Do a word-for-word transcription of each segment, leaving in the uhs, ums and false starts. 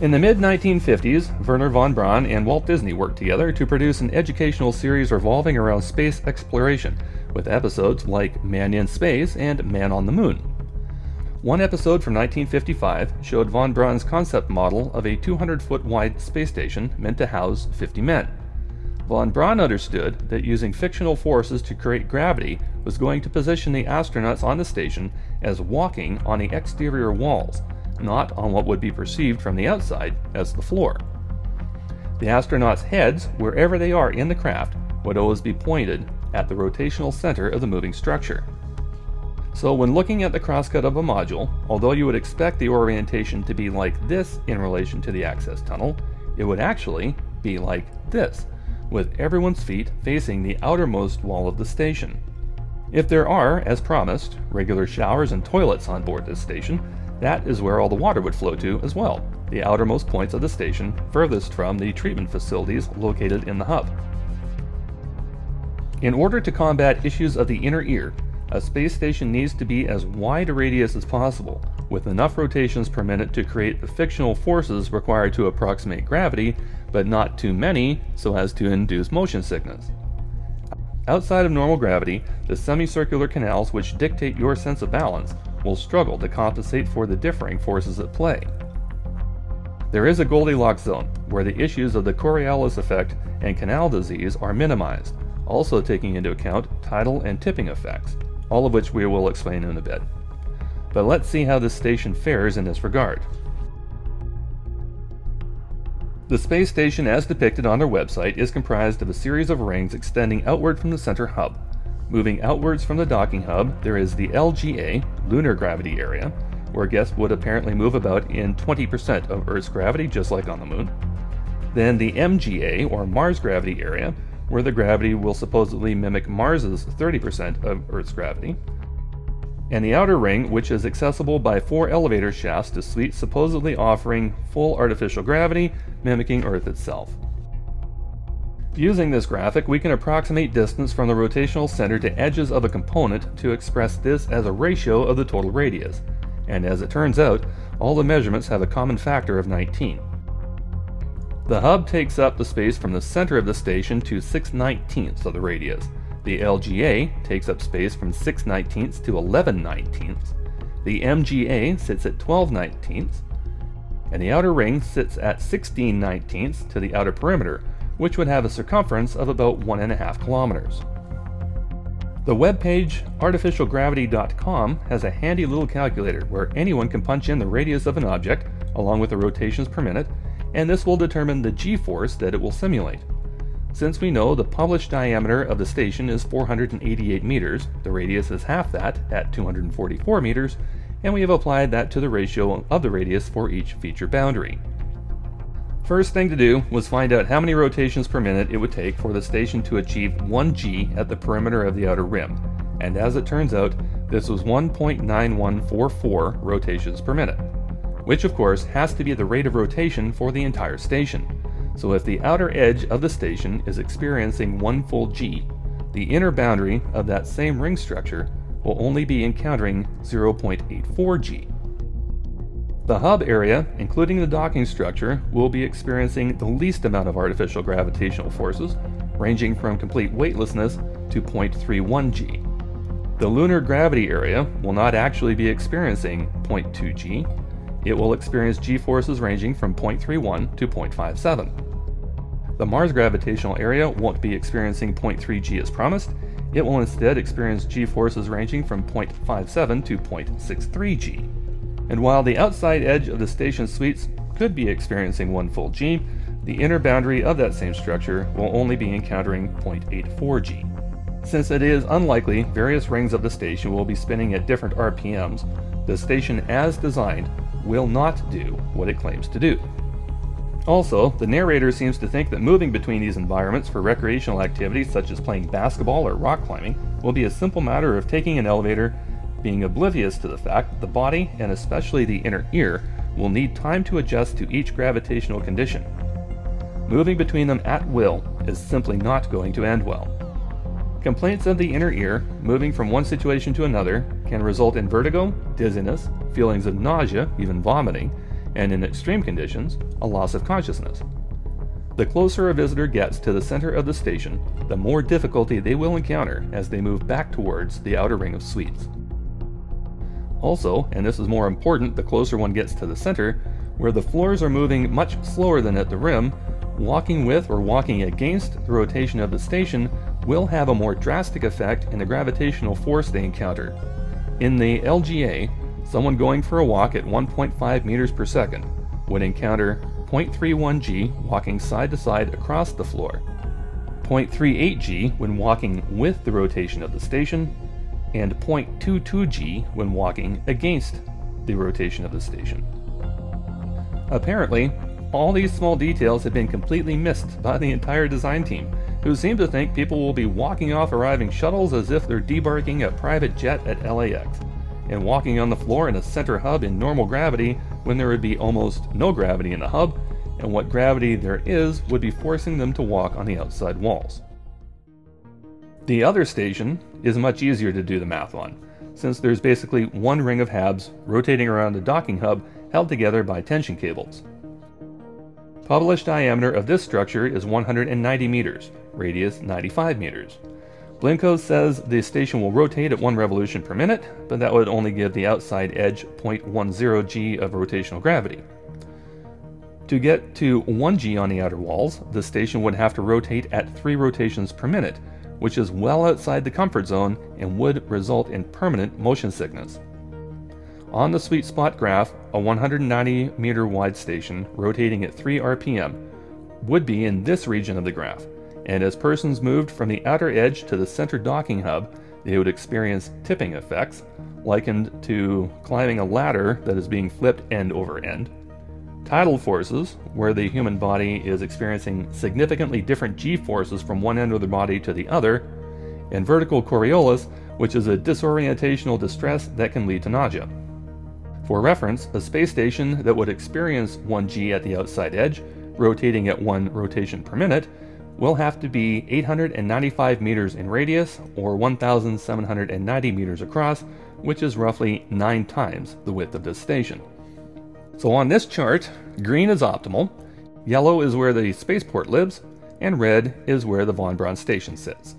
In the mid nineteen fifties, Werner von Braun and Walt Disney worked together to produce an educational series revolving around space exploration, with episodes like Man in Space and Man on the Moon. One episode from nineteen fifty-five showed von Braun's concept model of a two hundred foot wide space station meant to house fifty men. Von Braun understood that using fictional forces to create gravity was going to position the astronauts on the station as walking on the exterior walls, not on what would be perceived from the outside as the floor. The astronauts' heads, wherever they are in the craft, would always be pointed at the rotational center of the moving structure. So when looking at the crosscut of a module, although you would expect the orientation to be like this in relation to the access tunnel, it would actually be like this, with everyone's feet facing the outermost wall of the station. If there are, as promised, regular showers and toilets on board this station, that is where all the water would flow to as well, the outermost points of the station, furthest from the treatment facilities located in the hub. In order to combat issues of the inner ear, a space station needs to be as wide a radius as possible, with enough rotations per minute to create the fictional forces required to approximate gravity, but not too many so as to induce motion sickness. Outside of normal gravity, the semicircular canals which dictate your sense of balance will struggle to compensate for the differing forces at play. There is a Goldilocks zone where the issues of the Coriolis effect and canal disease are minimized, also taking into account tidal and tipping effects, all of which we will explain in a bit. But let's see how this station fares in this regard. The space station as depicted on their website is comprised of a series of rings extending outward from the center hub. Moving outwards from the docking hub, there is the L G A, lunar gravity area, where guests would apparently move about in twenty percent of Earth's gravity, just like on the Moon. Then the M G A, or Mars gravity area, where the gravity will supposedly mimic Mars's thirty percent of Earth's gravity. And the outer ring, which is accessible by four elevator shafts to suites supposedly offering full artificial gravity, mimicking Earth itself. Using this graphic, we can approximate distance from the rotational center to edges of a component to express this as a ratio of the total radius. And as it turns out, all the measurements have a common factor of nineteen. The hub takes up the space from the center of the station to six nineteenths of the radius. The L G A takes up space from six nineteenths to eleven nineteenths. The M G A sits at twelve nineteenths. And the outer ring sits at sixteen nineteenths to the outer perimeter, which would have a circumference of about one and a half kilometers. The webpage artificial gravity dot com has a handy little calculator where anyone can punch in the radius of an object, along with the rotations per minute, and this will determine the g-force that it will simulate. Since we know the published diameter of the station is four hundred eighty-eight meters, the radius is half that at two hundred forty-four meters, and we have applied that to the ratio of the radius for each feature boundary. First thing to do was find out how many rotations per minute it would take for the station to achieve one g at the perimeter of the outer rim, and as it turns out, this was one point nine one four four rotations per minute, which of course has to be the rate of rotation for the entire station. So if the outer edge of the station is experiencing one full g, the inner boundary of that same ring structure will only be encountering zero point eight four g. The hub area, including the docking structure, will be experiencing the least amount of artificial gravitational forces, ranging from complete weightlessness to zero point three one g. The lunar gravity area will not actually be experiencing zero point two g. It will experience g-forces ranging from zero point three one to zero point five seven. The Mars gravitational area won't be experiencing zero point three g as promised. It will instead experience g-forces ranging from zero point five seven to zero point six three g. And while the outside edge of the station suites could be experiencing one full g, the inner boundary of that same structure will only be encountering zero point eight four g. Since it is unlikely various rings of the station will be spinning at different R P Ms, the station as designed will not do what it claims to do. Also, the narrator seems to think that moving between these environments for recreational activities such as playing basketball or rock climbing will be a simple matter of taking an elevator, being oblivious to the fact that the body, and especially the inner ear, will need time to adjust to each gravitational condition. Moving between them at will is simply not going to end well. Complaints of the inner ear, moving from one situation to another, can result in vertigo, dizziness, feelings of nausea, even vomiting, and in extreme conditions, a loss of consciousness. The closer a visitor gets to the center of the station, the more difficulty they will encounter as they move back towards the outer ring of suites. Also, and this is more important the closer one gets to the center, where the floors are moving much slower than at the rim, walking with or walking against the rotation of the station will have a more drastic effect in the gravitational force they encounter. In the L G A, someone going for a walk at one point five meters per second would encounter zero point three one G walking side to side across the floor, zero point three eight G when walking with the rotation of the station, and zero point two two G when walking against the rotation of the station. Apparently, all these small details have been completely missed by the entire design team, who seem to think people will be walking off arriving shuttles as if they're debarking a private jet at L A X, and walking on the floor in a center hub in normal gravity when there would be almost no gravity in the hub, and what gravity there is would be forcing them to walk on the outside walls. The other station is much easier to do the math on, since there's basically one ring of HABs rotating around a docking hub held together by tension cables. Published diameter of this structure is one hundred ninety meters, radius ninety-five meters. Blinko says the station will rotate at one revolution per minute, but that would only give the outside edge zero point one zero G of rotational gravity. To get to one G on the outer walls, the station would have to rotate at three rotations per minute, which is well outside the comfort zone and would result in permanent motion sickness. On the sweet spot graph, a one hundred ninety meter wide station rotating at three R P M would be in this region of the graph, and as persons moved from the outer edge to the center docking hub, they would experience tipping effects, likened to climbing a ladder that is being flipped end over end, tidal forces, where the human body is experiencing significantly different g-forces from one end of the body to the other, and vertical Coriolis, which is a disorientational distress that can lead to nausea. For reference, a space station that would experience one G at the outside edge, rotating at one rotation per minute, will have to be eight hundred ninety-five meters in radius or one thousand seven hundred ninety meters across, which is roughly nine times the width of this station. So on this chart, green is optimal, yellow is where the spaceport lives, and red is where the Von Braun station sits.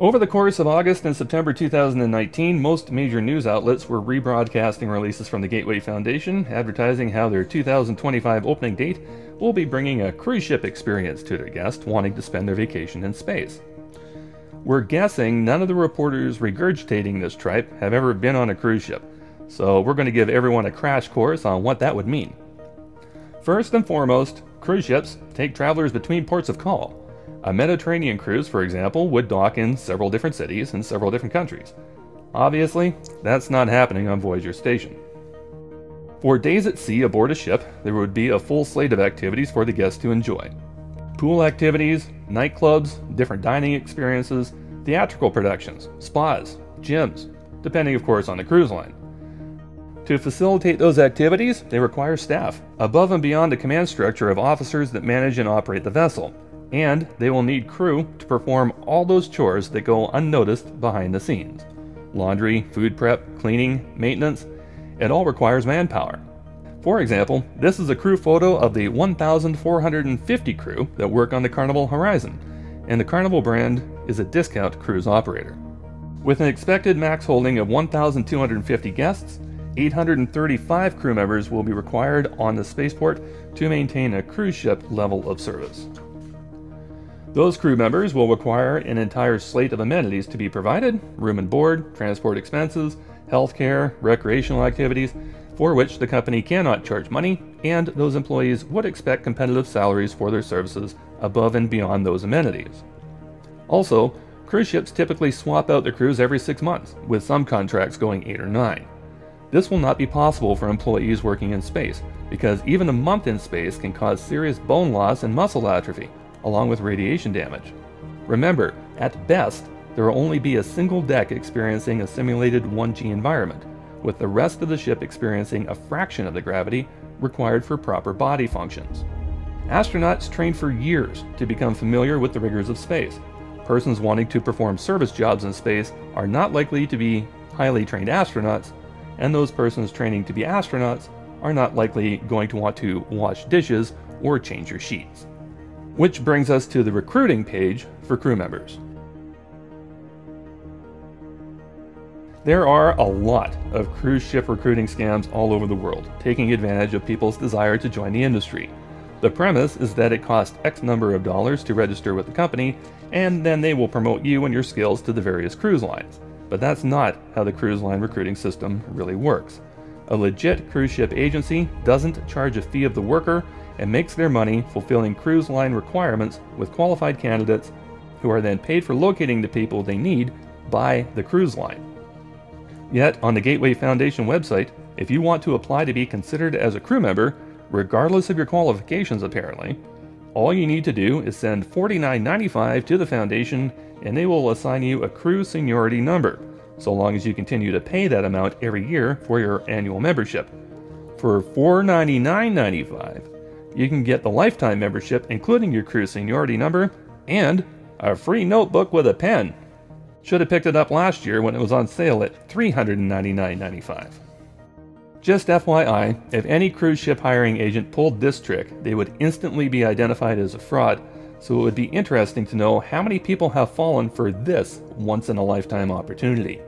Over the course of August and September two thousand nineteen, most major news outlets were rebroadcasting releases from the Gateway Foundation, advertising how their two thousand twenty-five opening date will be bringing a cruise ship experience to their guests wanting to spend their vacation in space. We're guessing none of the reporters regurgitating this tripe have ever been on a cruise ship, so we're going to give everyone a crash course on what that would mean. First and foremost, cruise ships take travelers between ports of call. A Mediterranean cruise, for example, would dock in several different cities in several different countries. Obviously, that's not happening on Voyager Station. For days at sea aboard a ship, there would be a full slate of activities for the guests to enjoy. Pool activities, nightclubs, different dining experiences, theatrical productions, spas, gyms, depending of course on the cruise line. To facilitate those activities, they require staff, above and beyond the command structure of officers that manage and operate the vessel, and they will need crew to perform all those chores that go unnoticed behind the scenes. Laundry, food prep, cleaning, maintenance, it all requires manpower. For example, this is a crew photo of the one thousand four hundred fifty crew that work on the Carnival Horizon, and the Carnival brand is a discount cruise operator. With an expected max holding of one thousand two hundred fifty guests, eight hundred thirty-five crew members will be required on the spaceport to maintain a cruise ship level of service. Those crew members will require an entire slate of amenities to be provided, room and board, transport expenses, healthcare, recreational activities, for which the company cannot charge money, and those employees would expect competitive salaries for their services above and beyond those amenities. Also, cruise ships typically swap out their crews every six months, with some contracts going eight or nine. This will not be possible for employees working in space, because even a month in space can cause serious bone loss and muscle atrophy, along with radiation damage. Remember, at best, there will only be a single deck experiencing a simulated one G environment, with the rest of the ship experiencing a fraction of the gravity required for proper body functions. Astronauts train for years to become familiar with the rigors of space. Persons wanting to perform service jobs in space are not likely to be highly trained astronauts, and those persons training to be astronauts are not likely going to want to wash dishes or change your sheets. Which brings us to the recruiting page for crew members. There are a lot of cruise ship recruiting scams all over the world, taking advantage of people's desire to join the industry. The premise is that it costs X number of dollars to register with the company, and then they will promote you and your skills to the various cruise lines. But that's not how the cruise line recruiting system really works. A legit cruise ship agency doesn't charge a fee of the worker and makes their money fulfilling cruise line requirements with qualified candidates who are then paid for locating the people they need by the cruise line. Yet, on the Gateway Foundation website, if you want to apply to be considered as a crew member, regardless of your qualifications apparently, all you need to do is send forty-nine ninety-five to the Foundation and they will assign you a crew seniority number, so long as you continue to pay that amount every year for your annual membership. For four hundred ninety-nine dollars and ninety-five cents, you can get the lifetime membership including your crew seniority number and a free notebook with a pen. Should have picked it up last year when it was on sale at three hundred ninety-nine dollars and ninety-five cents. Just F Y I, if any cruise ship hiring agent pulled this trick, they would instantly be identified as a fraud, so it would be interesting to know how many people have fallen for this once-in-a-lifetime opportunity.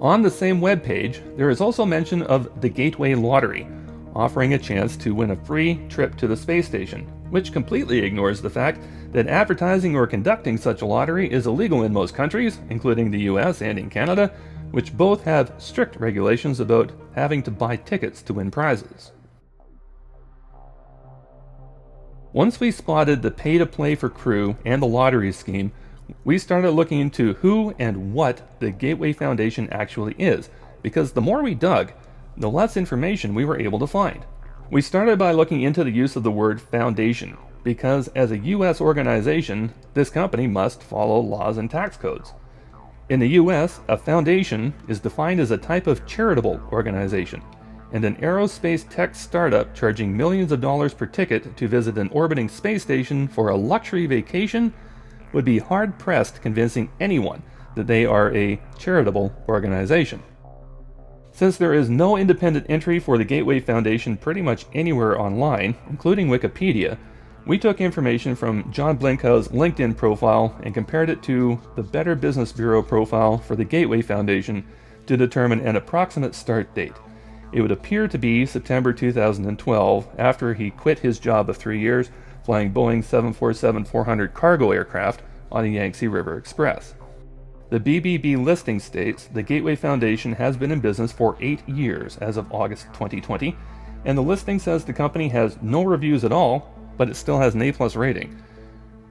On the same webpage, there is also mention of the Gateway Lottery, offering a chance to win a free trip to the space station, which completely ignores the fact that advertising or conducting such a lottery is illegal in most countries, including the U S and in Canada, which both have strict regulations about having to buy tickets to win prizes. Once we spotted the pay-to-play for crew and the lottery scheme, we started looking into who and what the Gateway Foundation actually is, because the more we dug, the less information we were able to find. We started by looking into the use of the word foundation, because as a U S organization, this company must follow laws and tax codes. In the U S, a foundation is defined as a type of charitable organization, and an aerospace tech startup charging millions of dollars per ticket to visit an orbiting space station for a luxury vacation would be hard-pressed convincing anyone that they are a charitable organization. Since there is no independent entry for the Gateway Foundation pretty much anywhere online, including Wikipedia, we took information from John Blinkow's LinkedIn profile and compared it to the Better Business Bureau profile for the Gateway Foundation to determine an approximate start date. It would appear to be September two thousand twelve, after he quit his job of three years flying Boeing seven forty-seven four hundred cargo aircraft on the Yangtze River Express. The B B B listing states the Gateway Foundation has been in business for eight years as of August twenty twenty, and the listing says the company has no reviews at all, but it still has an A plus rating.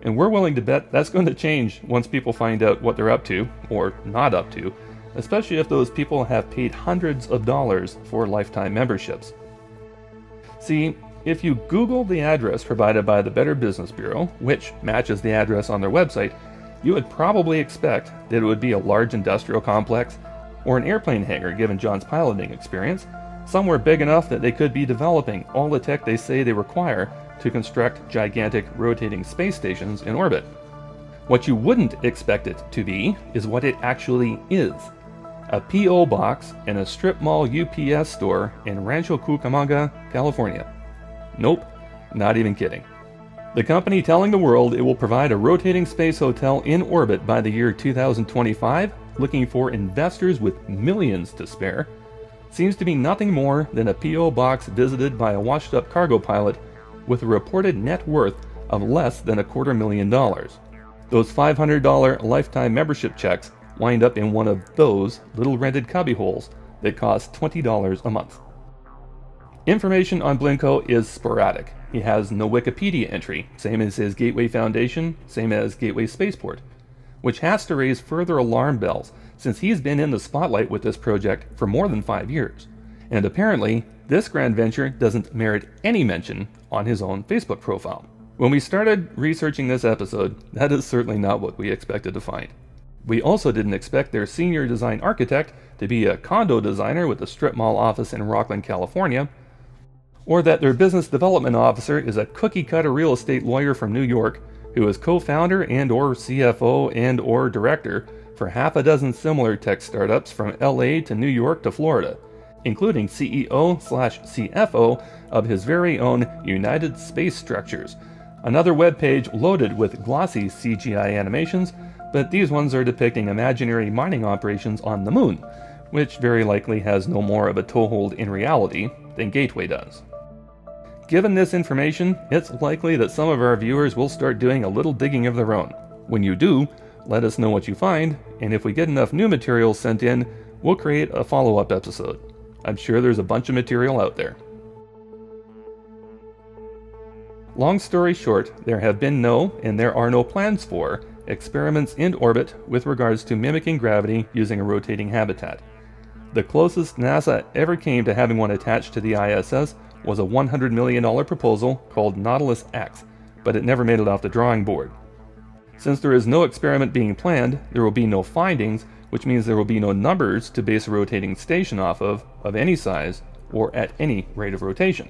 And we're willing to bet that's going to change once people find out what they're up to, or not up to, especially if those people have paid hundreds of dollars for lifetime memberships. See, if you Google the address provided by the Better Business Bureau, which matches the address on their website, you would probably expect that it would be a large industrial complex or an airplane hangar given John's piloting experience, somewhere big enough that they could be developing all the tech they say they require to construct gigantic rotating space stations in orbit. What you wouldn't expect it to be is what it actually is. A P O box and a strip mall U P S store in Rancho Cucamonga, California. Nope, not even kidding. The company telling the world it will provide a rotating space hotel in orbit by the year two thousand twenty-five, looking for investors with millions to spare, seems to be nothing more than a P O box visited by a washed-up cargo pilot with a reported net worth of less than a quarter million dollars. Those five hundred dollar lifetime membership checks wind up in one of those little rented cubbyholes that cost twenty dollars a month. Information on Blinko is sporadic. He has no Wikipedia entry, same as his Gateway Foundation, same as Gateway SpacePort, which has to raise further alarm bells since he's been in the spotlight with this project for more than five years. And apparently, this grand venture doesn't merit any mention on his own Facebook profile. When we started researching this episode, that is certainly not what we expected to find. We also didn't expect their senior design architect to be a condo designer with a strip mall office in Rocklin, California, or that their business development officer is a cookie-cutter real estate lawyer from New York who is co-founder and or C F O and or director for half a dozen similar tech startups from L A to New York to Florida, including C E O slash C F O of his very own United Space Structures, another webpage loaded with glossy C G I animations, but these ones are depicting imaginary mining operations on the moon, which very likely has no more of a toehold in reality than Gateway does. Given this information, it's likely that some of our viewers will start doing a little digging of their own. When you do, let us know what you find, and if we get enough new material sent in, we'll create a follow-up episode. I'm sure there's a bunch of material out there. Long story short, there have been no, and there are no plans for, experiments in orbit with regards to mimicking gravity using a rotating habitat. The closest NASA ever came to having one attached to the I S S was a one hundred million dollar proposal called Nautilus X, but it never made it off the drawing board. Since there is no experiment being planned, there will be no findings, which means there will be no numbers to base a rotating station off of, of any size, or at any rate of rotation.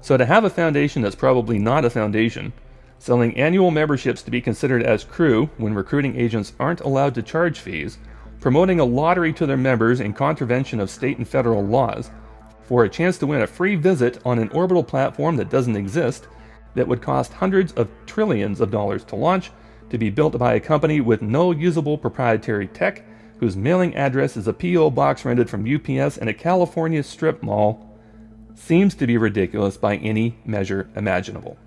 So to have a foundation that's probably not a foundation, selling annual memberships to be considered as crew when recruiting agents aren't allowed to charge fees, promoting a lottery to their members in contravention of state and federal laws, for a chance to win a free visit on an orbital platform that doesn't exist, that would cost hundreds of trillions of dollars to launch, to be built by a company with no usable proprietary tech, whose mailing address is a P O box rented from U P S in a California strip mall, seems to be ridiculous by any measure imaginable.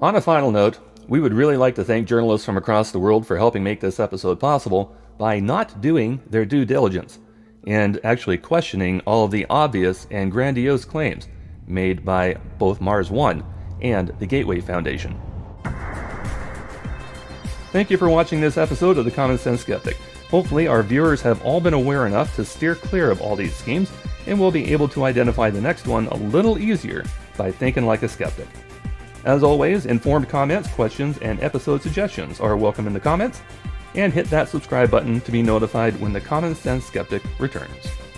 On a final note, we would really like to thank journalists from across the world for helping make this episode possible by not doing their due diligence, and actually questioning all of the obvious and grandiose claims made by both Mars One and the Gateway Foundation. Thank you for watching this episode of the Common Sense Skeptic. Hopefully our viewers have all been aware enough to steer clear of all these schemes, and we'll be able to identify the next one a little easier by thinking like a skeptic. As always, informed comments, questions, and episode suggestions are welcome in the comments, and hit that subscribe button to be notified when the Common Sense Skeptic returns.